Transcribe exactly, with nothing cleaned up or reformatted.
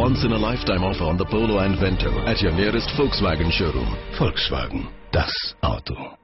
Once in a lifetime offer on the Polo and Vento at your nearest Volkswagen showroom. Volkswagen, das Auto.